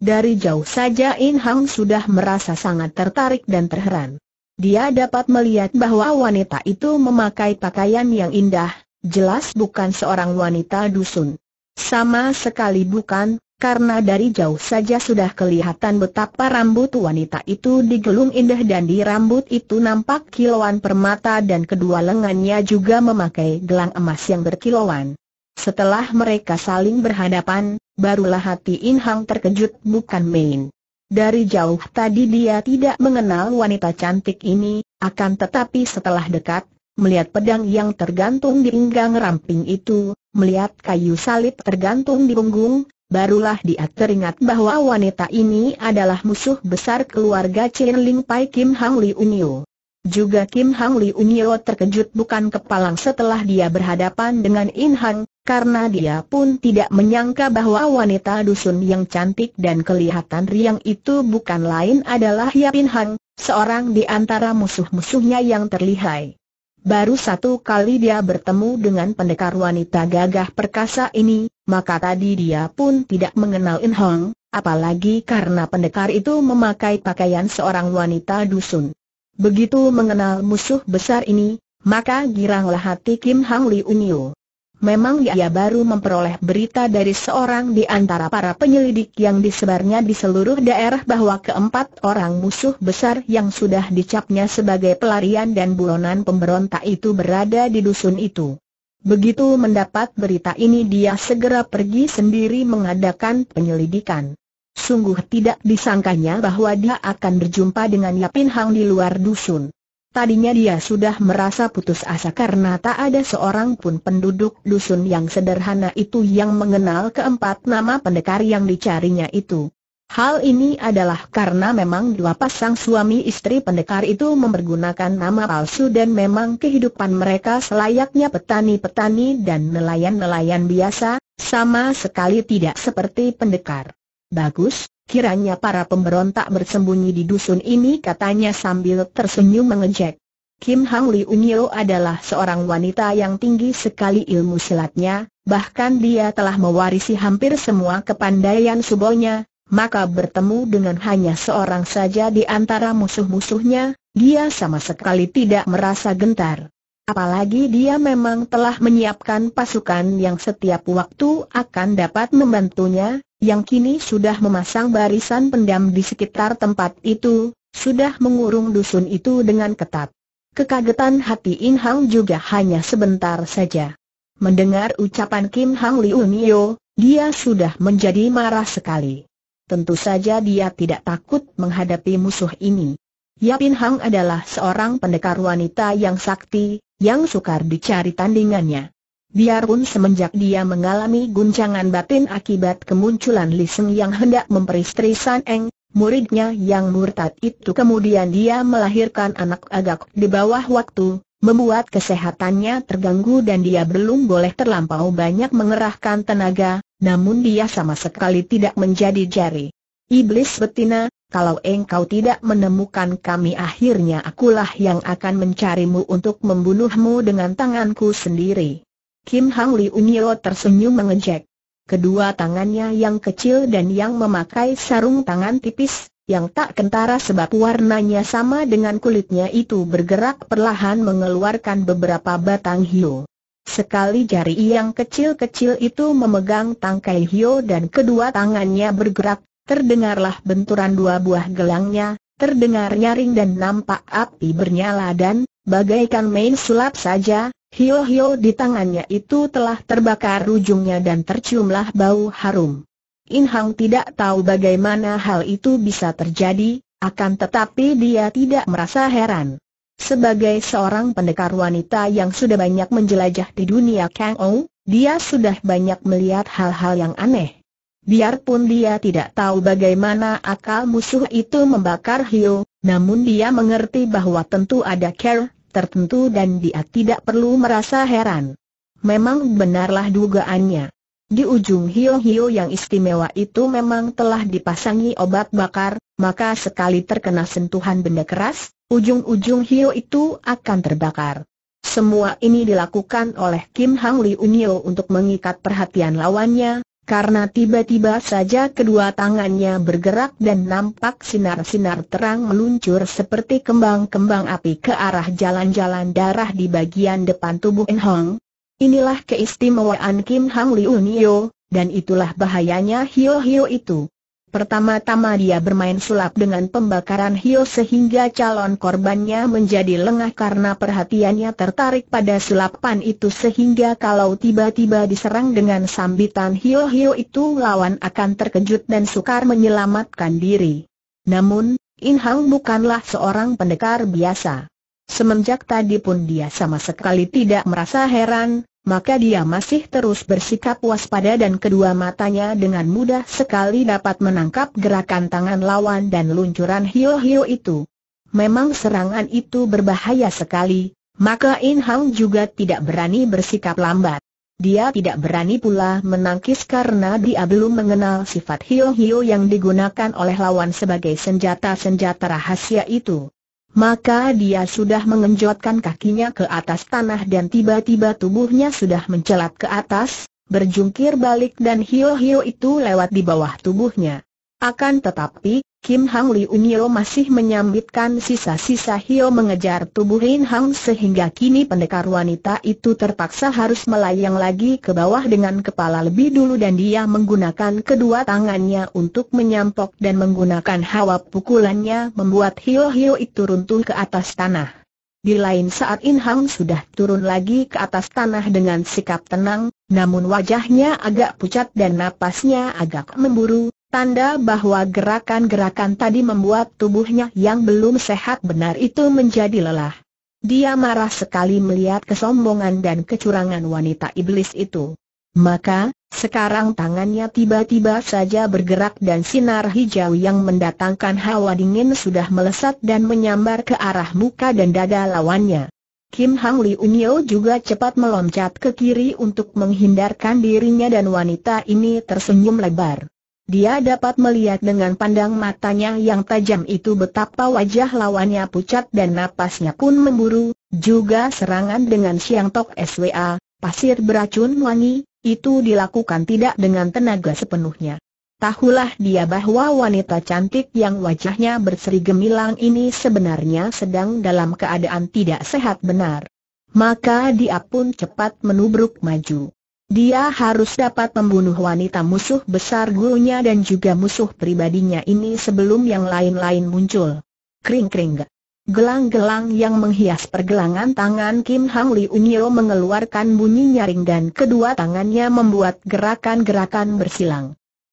Dari jauh saja In Hang sudah merasa sangat tertarik dan terheran. Dia dapat melihat bahwa wanita itu memakai pakaian yang indah, jelas bukan seorang wanita dusun. Sama sekali bukan, karena dari jauh saja sudah kelihatan betapa rambut wanita itu digelung indah dan di rambut itu nampak kilauan permata dan kedua lengannya juga memakai gelang emas yang berkilauan. Setelah mereka saling berhadapan, barulah hati In Hang terkejut bukan main. Dari jauh tadi dia tidak mengenal wanita cantik ini, akan tetapi setelah dekat, melihat pedang yang tergantung di pinggang ramping itu, melihat kayu salib tergantung di punggung, barulah dia teringat bahwa wanita ini adalah musuh besar keluarga Chin Ling Pai Kim Hang Li Unio. Juga Kim Hang Li Unio terkejut bukan kepalang setelah dia berhadapan dengan In Hang, karena dia pun tidak menyangka bahwa wanita dusun yang cantik dan kelihatan riang itu bukan lain adalah Yap In Hang, seorang di antara musuh-musuhnya yang terlihai. Baru satu kali dia bertemu dengan pendekar wanita gagah perkasa ini, maka tadi dia pun tidak mengenal In Hang, apalagi karena pendekar itu memakai pakaian seorang wanita dusun. Begitu mengenal musuh besar ini, maka giranglah hati Kim Hang Li Unio. Memang dia baru memperoleh berita dari seorang di antara para penyelidik yang disebarnya di seluruh daerah bahwa keempat orang musuh besar yang sudah dicapnya sebagai pelarian dan buronan pemberontak itu berada di dusun itu. Begitu mendapat berita ini dia segera pergi sendiri mengadakan penyelidikan. Sungguh tidak disangkanya bahwa dia akan berjumpa dengan Yap In Hang di luar dusun. Tadinya dia sudah merasa putus asa karena tak ada seorang pun penduduk dusun yang sederhana itu yang mengenal keempat nama pendekar yang dicarinya itu. Hal ini adalah karena memang dua pasang suami istri pendekar itu mempergunakan nama palsu dan memang kehidupan mereka selayaknya petani-petani dan nelayan-nelayan biasa, sama sekali tidak seperti pendekar. Bagus. Kiranya para pemberontak bersembunyi di dusun ini, katanya sambil tersenyum mengejek. Kim Hang Li Unio adalah seorang wanita yang tinggi sekali ilmu silatnya, bahkan dia telah mewarisi hampir semua kepandaian subonya, maka bertemu dengan hanya seorang saja di antara musuh-musuhnya, dia sama sekali tidak merasa gentar. Apalagi dia memang telah menyiapkan pasukan yang setiap waktu akan dapat membantunya, yang kini sudah memasang barisan pendam di sekitar tempat itu, sudah mengurung dusun itu dengan ketat. Kekagetan hati In Hang juga hanya sebentar saja. Mendengar ucapan Kim Hang Li Unio, dia sudah menjadi marah sekali. Tentu saja dia tidak takut menghadapi musuh ini. Yap In Hang adalah seorang pendekar wanita yang sakti, yang sukar dicari tandingannya. Biarpun semenjak dia mengalami guncangan batin akibat kemunculan Li Seng yang hendak memperistri San Eng, muridnya yang murtad itu, kemudian dia melahirkan anak agak di bawah waktu, membuat kesehatannya terganggu dan dia belum boleh terlampau banyak mengerahkan tenaga, namun dia sama sekali tidak menjadi jari. Iblis betina, kalau engkau tidak menemukan kami akhirnya akulah yang akan mencarimu untuk membunuhmu dengan tanganku sendiri. Kim Hang Li Unio tersenyum mengejek. Kedua tangannya yang kecil dan yang memakai sarung tangan tipis, yang tak kentara sebab warnanya sama dengan kulitnya itu bergerak perlahan mengeluarkan beberapa batang hio. Sekali jari yang kecil-kecil itu memegang tangkai hio dan kedua tangannya bergerak, terdengarlah benturan dua buah gelangnya, terdengar nyaring dan nampak api bernyala dan, bagaikan main sulap saja, hio-hio di tangannya itu telah terbakar ujungnya dan terciumlah bau harum. In Hang tidak tahu bagaimana hal itu bisa terjadi, akan tetapi dia tidak merasa heran. Sebagai seorang pendekar wanita yang sudah banyak menjelajah di dunia Kang Ou, dia sudah banyak melihat hal-hal yang aneh. Biarpun dia tidak tahu bagaimana akal musuh itu membakar hio, namun dia mengerti bahwa tentu ada cara tertentu dan dia tidak perlu merasa heran. Memang benarlah dugaannya. Di ujung hiu-hiu yang istimewa itu memang telah dipasangi obat bakar, maka sekali terkena sentuhan benda keras, ujung-ujung hiu itu akan terbakar. Semua ini dilakukan oleh Kim Hang Li Unio untuk mengikat perhatian lawannya, karena tiba-tiba saja kedua tangannya bergerak dan nampak sinar-sinar terang meluncur seperti kembang-kembang api ke arah jalan-jalan darah di bagian depan tubuh In Hang. Inilah keistimewaan Kim Hang Li Unio, dan itulah bahayanya hiu-hiu itu. Pertama-tama dia bermain sulap dengan pembakaran hiu sehingga calon korbannya menjadi lengah karena perhatiannya tertarik pada sulapan itu, sehingga kalau tiba-tiba diserang dengan sambitan hiu-hiu itu, lawan akan terkejut dan sukar menyelamatkan diri. Namun, In Hang bukanlah seorang pendekar biasa. Semenjak tadi pun dia sama sekali tidak merasa heran. Maka dia masih terus bersikap waspada dan kedua matanya dengan mudah sekali dapat menangkap gerakan tangan lawan dan luncuran hiu-hiu itu. Memang serangan itu berbahaya sekali, maka In Hang juga tidak berani bersikap lambat. Dia tidak berani pula menangkis karena dia belum mengenal sifat hiu-hiu yang digunakan oleh lawan sebagai senjata-senjata rahasia itu. Maka dia sudah mengenjotkan kakinya ke atas tanah dan tiba-tiba tubuhnya sudah mencelat ke atas, berjungkir balik dan hiu-hiu itu lewat di bawah tubuhnya. Akan tetapi, Kim Hang Li Unio masih menyambitkan sisa-sisa hiu mengejar tubuh In Hang sehingga kini pendekar wanita itu terpaksa harus melayang lagi ke bawah dengan kepala lebih dulu dan dia menggunakan kedua tangannya untuk menyampok dan menggunakan hawa pukulannya membuat hiu-hiu itu runtuh ke atas tanah. Di lain saat In Hang sudah turun lagi ke atas tanah dengan sikap tenang, namun wajahnya agak pucat dan napasnya agak memburu. Tanda bahwa gerakan-gerakan tadi membuat tubuhnya yang belum sehat benar itu menjadi lelah. Dia marah sekali melihat kesombongan dan kecurangan wanita iblis itu. Maka, sekarang tangannya tiba-tiba saja bergerak dan sinar hijau yang mendatangkan hawa dingin sudah melesat dan menyambar ke arah muka dan dada lawannya. Kim Hang Li Unio juga cepat meloncat ke kiri untuk menghindarkan dirinya dan wanita ini tersenyum lebar. Dia dapat melihat dengan pandang matanya yang tajam itu betapa wajah lawannya pucat dan napasnya pun memburu. Juga serangan dengan siang tok swa, pasir beracun wangi, itu dilakukan tidak dengan tenaga sepenuhnya. Tahulah dia bahwa wanita cantik yang wajahnya berseri gemilang ini sebenarnya sedang dalam keadaan tidak sehat benar. Maka dia pun cepat menubruk maju. Dia harus dapat membunuh wanita musuh besar gurunya dan juga musuh pribadinya ini sebelum yang lain-lain muncul. Kring-kring. Gelang-gelang yang menghias pergelangan tangan Kim Hang Li Unio mengeluarkan bunyi nyaring dan kedua tangannya membuat gerakan-gerakan bersilang.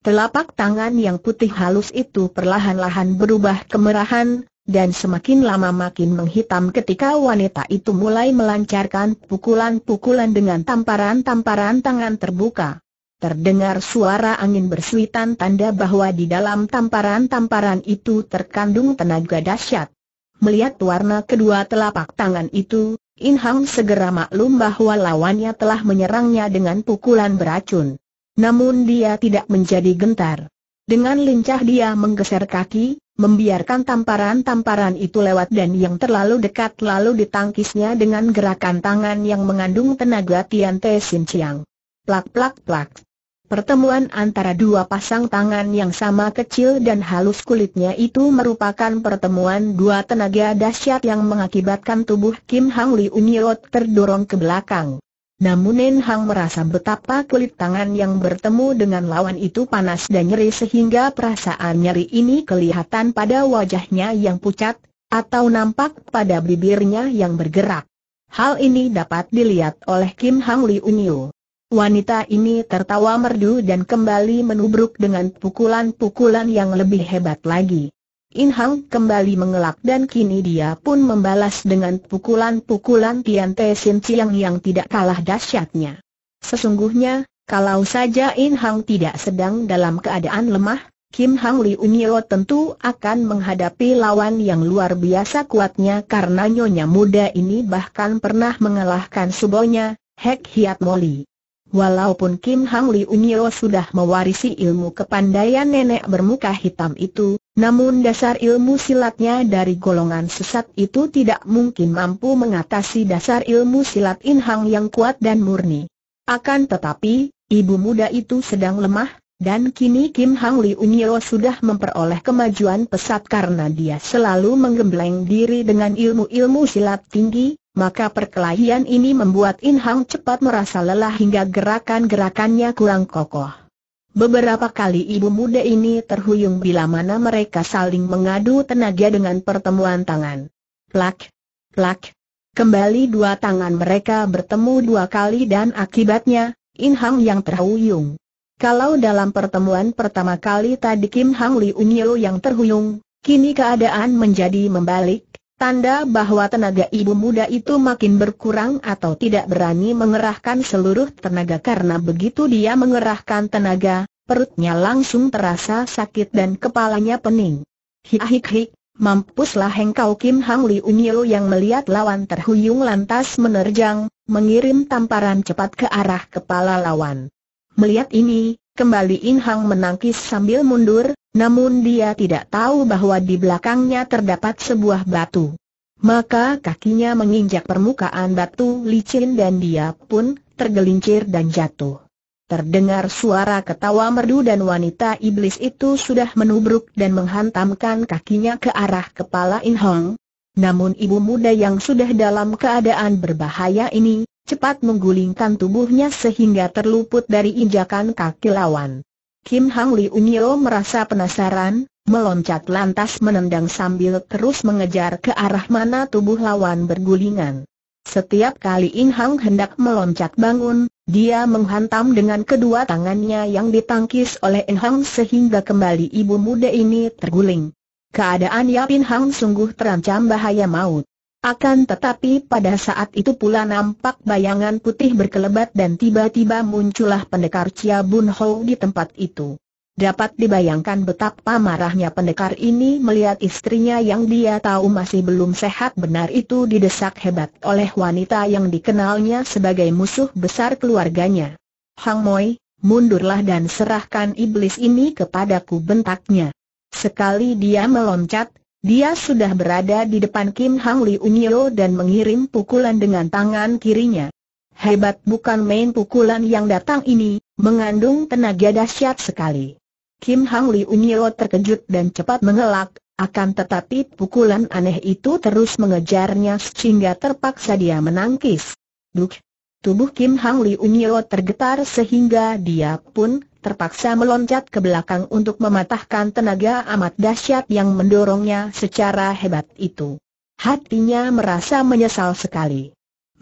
Telapak tangan yang putih halus itu perlahan-lahan berubah kemerahan, dan semakin lama makin menghitam ketika wanita itu mulai melancarkan pukulan-pukulan dengan tamparan-tamparan tangan terbuka. Terdengar suara angin bersuitan tanda bahwa di dalam tamparan-tamparan itu terkandung tenaga dahsyat. Melihat warna kedua telapak tangan itu, In Hang segera maklum bahwa lawannya telah menyerangnya dengan pukulan beracun. Namun dia tidak menjadi gentar. Dengan lincah dia menggeser kaki, membiarkan tamparan-tamparan itu lewat dan yang terlalu dekat lalu ditangkisnya dengan gerakan tangan yang mengandung tenaga Tian Te Xin Chiang. Plak-plak-plak. Pertemuan antara dua pasang tangan yang sama kecil dan halus kulitnya itu merupakan pertemuan dua tenaga dahsyat yang mengakibatkan tubuh Kim Hang Li Unio terdorong ke belakang. Namun In Hang merasa betapa kulit tangan yang bertemu dengan lawan itu panas dan nyeri sehingga perasaan nyeri ini kelihatan pada wajahnya yang pucat, atau nampak pada bibirnya yang bergerak. Hal ini dapat dilihat oleh Kim Hang Li Unio. Wanita ini tertawa merdu dan kembali menubruk dengan pukulan-pukulan yang lebih hebat lagi. In Hang kembali mengelak dan kini dia pun membalas dengan pukulan-pukulan Tian Te Sin Chiang yang tidak kalah dahsyatnya. Sesungguhnya, kalau saja In Hang tidak sedang dalam keadaan lemah, Kim Hang Li Unio tentu akan menghadapi lawan yang luar biasa kuatnya karena nyonya muda ini bahkan pernah mengalahkan subonya, Hek Hiat Moli. Walaupun Kim Hang Li Unio sudah mewarisi ilmu kepandaian nenek bermuka hitam itu, namun dasar ilmu silatnya dari golongan sesat itu tidak mungkin mampu mengatasi dasar ilmu silat In Hang yang kuat dan murni. Akan tetapi, ibu muda itu sedang lemah, dan kini Kim Hang Li Unio sudah memperoleh kemajuan pesat karena dia selalu menggembleng diri dengan ilmu-ilmu silat tinggi. Maka perkelahian ini membuat In Hang cepat merasa lelah hingga gerakan-gerakannya kurang kokoh. Beberapa kali ibu muda ini terhuyung bila mana mereka saling mengadu tenaga dengan pertemuan tangan. Plak, plak. Kembali dua tangan mereka bertemu dua kali dan akibatnya, In Hang yang terhuyung. Kalau dalam pertemuan pertama kali tadi Kim Hang Li Unio yang terhuyung, kini keadaan menjadi membalik. Tanda bahwa tenaga ibu muda itu makin berkurang atau tidak berani mengerahkan seluruh tenaga karena begitu dia mengerahkan tenaga, perutnya langsung terasa sakit dan kepalanya pening. Hik-hik-hik, mampuslah engkau. Kim Hang Li Unio yang melihat lawan terhuyung lantas menerjang, mengirim tamparan cepat ke arah kepala lawan. Melihat ini, kembali In Hang menangkis sambil mundur, namun dia tidak tahu bahwa di belakangnya terdapat sebuah batu. Maka kakinya menginjak permukaan batu licin dan dia pun tergelincir dan jatuh. Terdengar suara ketawa merdu dan wanita iblis itu sudah menubruk dan menghantamkan kakinya ke arah kepala In Hang. Namun ibu muda yang sudah dalam keadaan berbahaya ini cepat menggulingkan tubuhnya sehingga terluput dari injakan kaki lawan. Kim Hang Li Unio merasa penasaran, meloncat lantas menendang sambil terus mengejar ke arah mana tubuh lawan bergulingan. Setiap kali In Hang hendak meloncat bangun, dia menghantam dengan kedua tangannya yang ditangkis oleh In Hang sehingga kembali ibu muda ini terguling. Keadaan Yap In Hang sungguh terancam bahaya maut. Akan tetapi pada saat itu pula nampak bayangan putih berkelebat dan tiba-tiba muncullah pendekar Chia Bun Ho di tempat itu. Dapat dibayangkan betapa marahnya pendekar ini melihat istrinya yang dia tahu masih belum sehat benar itu didesak hebat oleh wanita yang dikenalnya sebagai musuh besar keluarganya. "Hang Moi, mundurlah dan serahkan iblis ini kepadaku," bentaknya. Sekali dia meloncat, dia sudah berada di depan Kim Hang Li Unio dan mengirim pukulan dengan tangan kirinya. Hebat bukan main, pukulan yang datang ini mengandung tenaga dahsyat sekali. Kim Hang Li Unio terkejut dan cepat mengelak, akan tetapi pukulan aneh itu terus mengejarnya sehingga terpaksa dia menangkis. Duk! Tubuh Kim Hang Li Unio tergetar sehingga dia pun terpaksa meloncat ke belakang untuk mematahkan tenaga amat dahsyat yang mendorongnya secara hebat itu. Hatinya merasa menyesal sekali.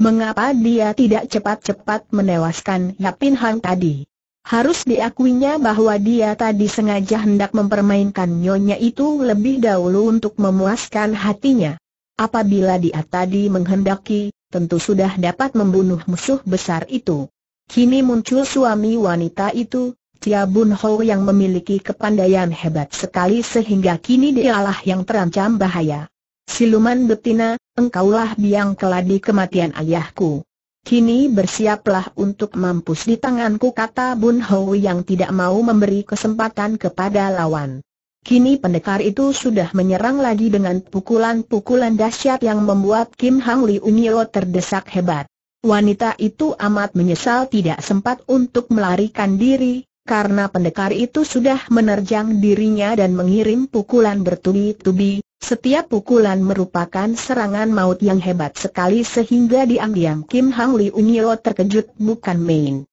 Mengapa dia tidak cepat-cepat menewaskan Yap In Hang tadi? Harus diakuinya bahwa dia tadi sengaja hendak mempermainkan nyonya itu lebih dahulu untuk memuaskan hatinya. Apabila dia tadi menghendaki, tentu sudah dapat membunuh musuh besar itu. Kini muncul suami wanita itu, Chia Bun Ho yang memiliki kepandaian hebat sekali sehingga kini dialah yang terancam bahaya. "Siluman betina, engkaulah biang keladi kematian ayahku. Kini bersiaplah untuk mampus di tanganku," kata Bun Ho yang tidak mau memberi kesempatan kepada lawan. Kini pendekar itu sudah menyerang lagi dengan pukulan-pukulan dahsyat yang membuat Kim Hang Li Unio terdesak hebat. Wanita itu amat menyesal tidak sempat untuk melarikan diri, karena pendekar itu sudah menerjang dirinya dan mengirim pukulan bertubi-tubi. Setiap pukulan merupakan serangan maut yang hebat sekali sehingga diam-diam Kim Hang Li Unio terkejut bukan main.